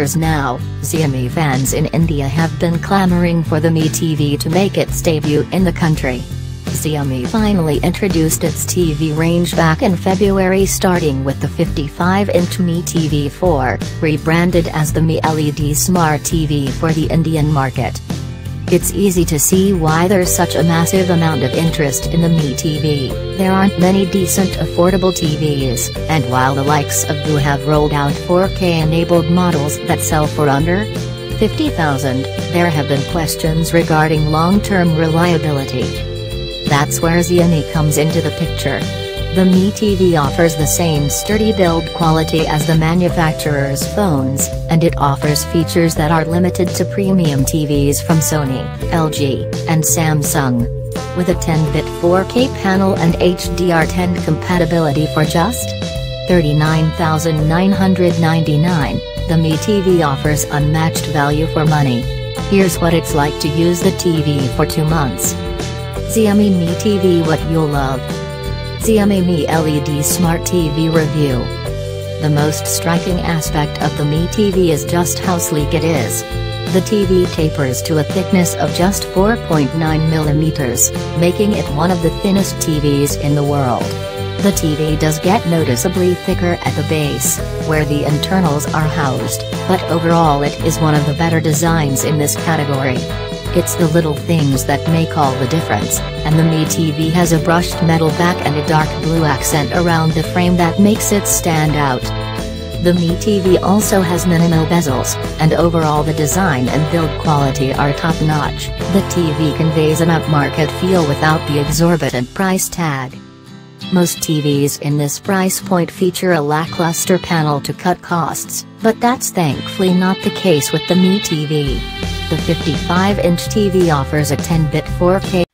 years now, Xiaomi fans in India have been clamoring for the Mi TV to make its debut in the country. Xiaomi finally introduced its TV range back in February, starting with the 55-inch Mi TV 4, rebranded as the Mi LED Smart TV for the Indian market. It's easy to see why there's such a massive amount of interest in the Mi TV. There aren't many decent affordable TVs, and while the likes of Vu have rolled out 4K-enabled models that sell for under 50,000, there have been questions regarding long-term reliability. That's where Xiaomi comes into the picture. The Mi TV offers the same sturdy build quality as the manufacturer's phones, and it offers features that are limited to premium TVs from Sony, LG, and Samsung. With a 10-bit 4K panel and HDR10 compatibility for just $39,999, the Mi TV offers unmatched value for money. Here's what it's like to use the TV for 2 months. Xiaomi Mi TV, what you'll love. Xiaomi Mi LED Smart TV Review. The most striking aspect of the Mi TV is just how sleek it is. The TV tapers to a thickness of just 4.9 mm, making it one of the thinnest TVs in the world. The TV does get noticeably thicker at the base, where the internals are housed, but overall it is one of the better designs in this category. It's the little things that make all the difference, and the Mi TV has a brushed metal back and a dark blue accent around the frame that makes it stand out. The Mi TV also has minimal bezels, and overall the design and build quality are top-notch. The TV conveys an upmarket feel without the exorbitant price tag. Most TVs in this price point feature a lackluster panel to cut costs, but that's thankfully not the case with the Mi TV. The 55-inch TV offers a 10-bit 4K